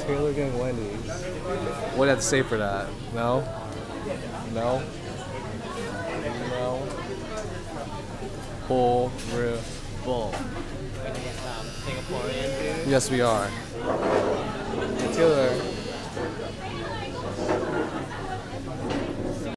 Taylor getting Wendy's. What do you have to say for that? No? No? No? Horrible. Singaporean. Yes, we are. Taylor.